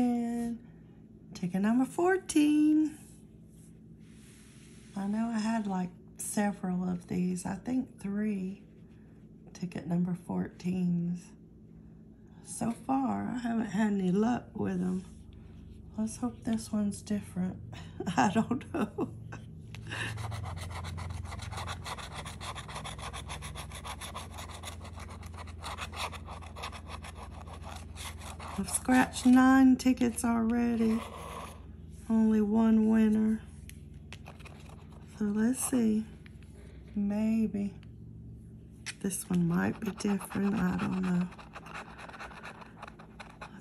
again. Ticket number 14. I know I had like several of these. I think 3 ticket number 14s. So far, I haven't had any luck with them. Let's hope this one's different. I don't know. I've scratched 9 tickets already. Only 1 winner. So let's see. Maybe. This one might be different. I don't know.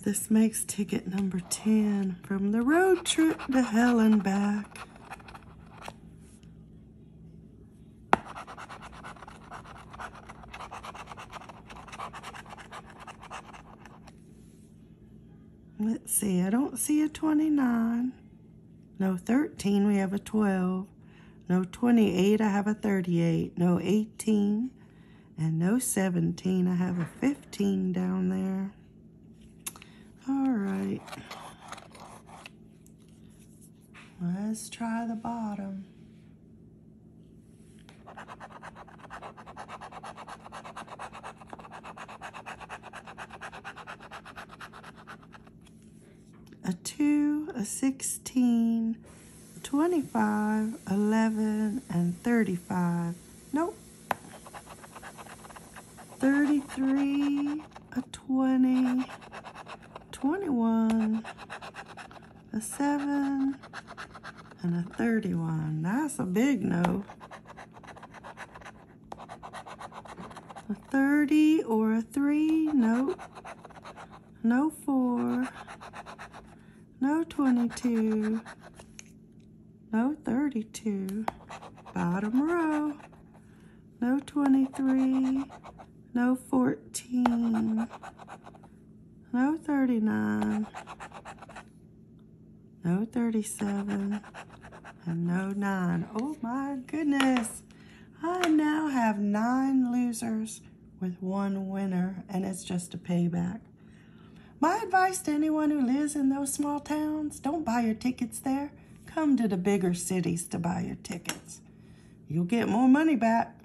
This makes ticket number 10 from the road trip to hell and back. Let's see, I don't see a 29. No 13, we have a 12. No 28, I have a 38. No 18, and no 17, I have a 15 down there. All right. Let's try the bottom. A 2, a 16, 25, 11, and 35. Nope. 33, a 20, 21, a 7, and a 31. That's a big no. A 30 or a 3, nope. No 4. No 22, no 32, bottom row, no 23, no 14, no 39, no 37, and no 9. Oh my goodness, I now have 9 losers with 1 winner, and it's just a payback. My advice to anyone who lives in those small towns, don't buy your tickets there. Come to the bigger cities to buy your tickets. You'll get more money back.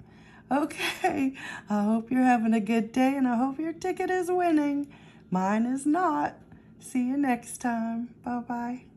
Okay, I hope you're having a good day, and I hope your ticket is winning. Mine is not. See you next time. Bye-bye.